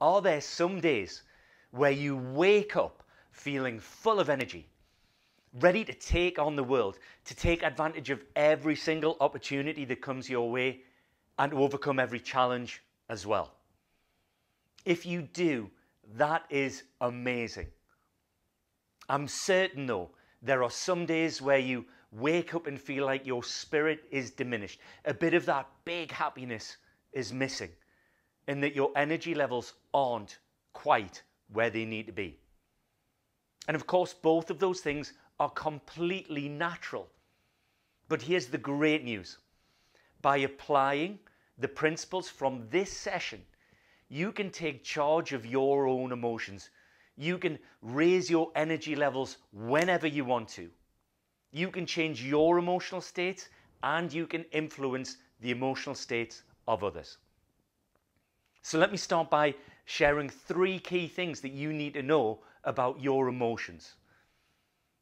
Are there some days where you wake up feeling full of energy, ready to take on the world, to take advantage of every single opportunity that comes your way and to overcome every challenge as well? If you do, that is amazing. I'm certain though, there are some days where you wake up and feel like your spirit is diminished. A bit of that big happiness is missing, and that your energy levels aren't quite where they need to be. And of course, both of those things are completely natural. But here's the great news. By applying the principles from this session, you can take charge of your own emotions. You can raise your energy levels whenever you want to. You can change your emotional states, and you can influence the emotional states of others. So let me start by sharing three key things that you need to know about your emotions.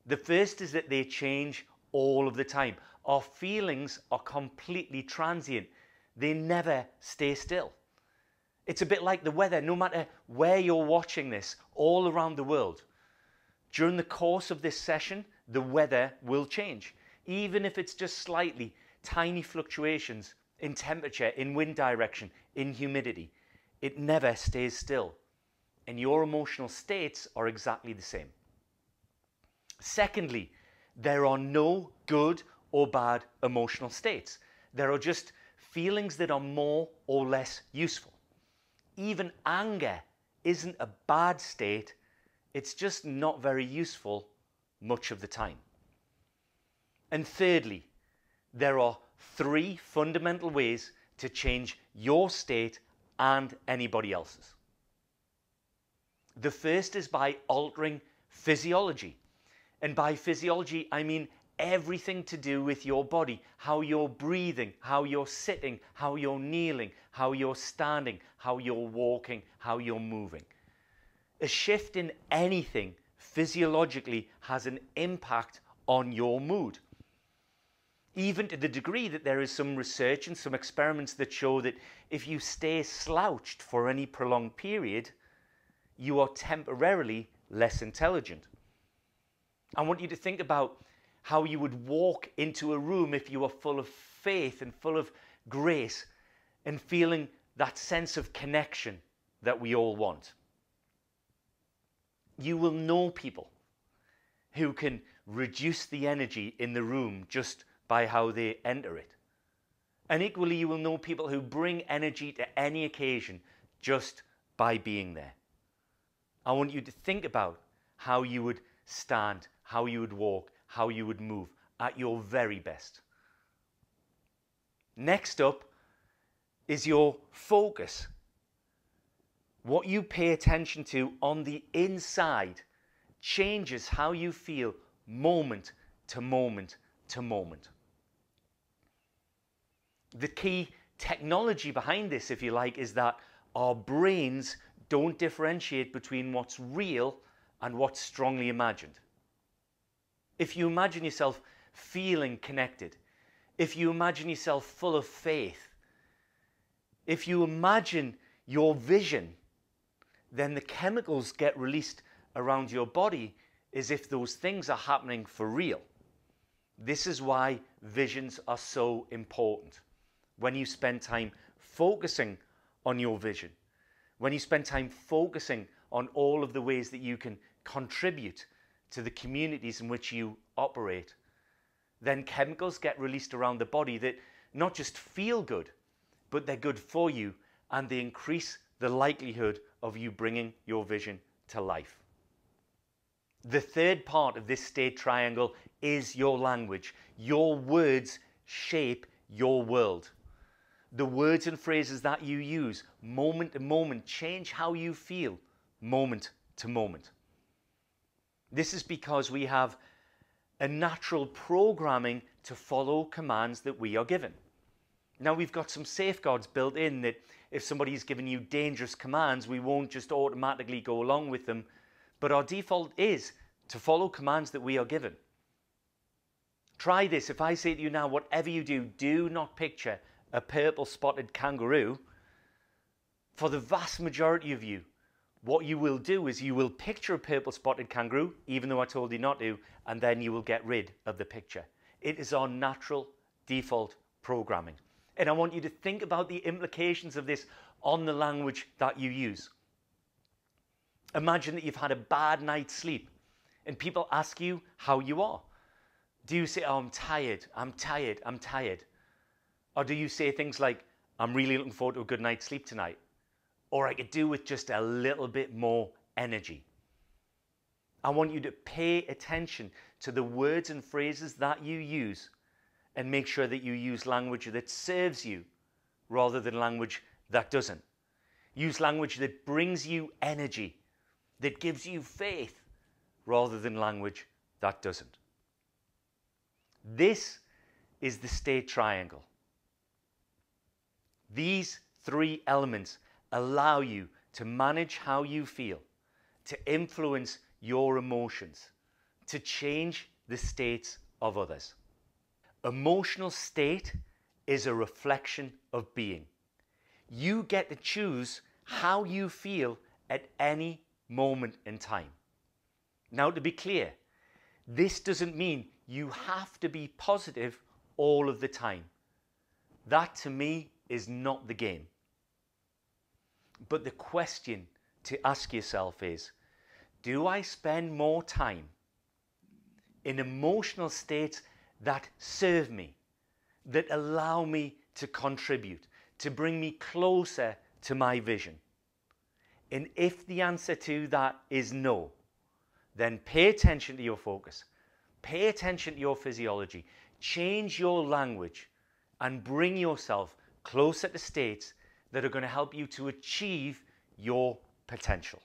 The first is that they change all of the time. Our feelings are completely transient. They never stay still. It's a bit like the weather. No matter where you're watching this, all around the world, during the course of this session, the weather will change. Even if it's just slightly, tiny fluctuations in temperature, in wind direction, in humidity, it never stays still. And your emotional states are exactly the same. Secondly, there are no good or bad emotional states. There are just feelings that are more or less useful. Even anger isn't a bad state. It's just not very useful much of the time. And thirdly, there are three fundamental ways to change your state and anybody else's. The first is by altering physiology. And by physiology, I mean everything to do with your body, how you're breathing, how you're sitting, how you're kneeling, how you're standing, how you're walking, how you're moving. A shift in anything physiologically has an impact on your mood. Even to the degree that there is some research and some experiments that show that if you stay slouched for any prolonged period, you are temporarily less intelligent. I want you to think about how you would walk into a room if you were full of faith and full of grace and feeling that sense of connection that we all want. You will know people who can reduce the energy in the room just by how they enter it. And equally, you will know people who bring energy to any occasion just by being there. I want you to think about how you would stand, how you would walk, how you would move at your very best. Next up is your focus. What you pay attention to on the inside changes how you feel moment to moment to moment. The key technology behind this, if you like, is that our brains don't differentiate between what's real and what's strongly imagined. If you imagine yourself feeling connected, if you imagine yourself full of faith, if you imagine your vision, then the chemicals get released around your body as if those things are happening for real. This is why visions are so important. When you spend time focusing on your vision, when you spend time focusing on all of the ways that you can contribute to the communities in which you operate, then chemicals get released around the body that not just feel good, but they're good for you, and they increase the likelihood of you bringing your vision to life. The third part of this state triangle is your language. Your words shape your world. The words and phrases that you use moment to moment change how you feel moment to moment. This is because we have a natural programming to follow commands that we are given. Now, we've got some safeguards built in that if somebody's given you dangerous commands, we won't just automatically go along with them. But our default is to follow commands that we are given. Try this. If I say to you now, whatever you do, do not picture a purple spotted kangaroo. For the vast majority of you, what you will do is you will picture a purple spotted kangaroo, even though I told you not to, and then you will get rid of the picture. It is our natural default programming. And I want you to think about the implications of this on the language that you use. Imagine that you've had a bad night's sleep and people ask you how you are. Do you say, oh, I'm tired, I'm tired, I'm tired? Or do you say things like, I'm really looking forward to a good night's sleep tonight? Or I could do with just a little bit more energy. I want you to pay attention to the words and phrases that you use and make sure that you use language that serves you rather than language that doesn't. Use language that brings you energy, that gives you faith, rather than language that doesn't. This is the state triangle. These three elements allow you to manage how you feel, to influence your emotions, to change the states of others. Emotional state is a reflection of being. You get to choose how you feel at any moment in time. Now, to be clear, this doesn't mean you have to be positive all of the time. That, to me, is not the game. But the question to ask yourself is, do I spend more time in emotional states that serve me, that allow me to contribute, to bring me closer to my vision? And if the answer to that is no, then pay attention to your focus, pay attention to your physiology, change your language, and bring yourself closer to states that are going to help you to achieve your potential.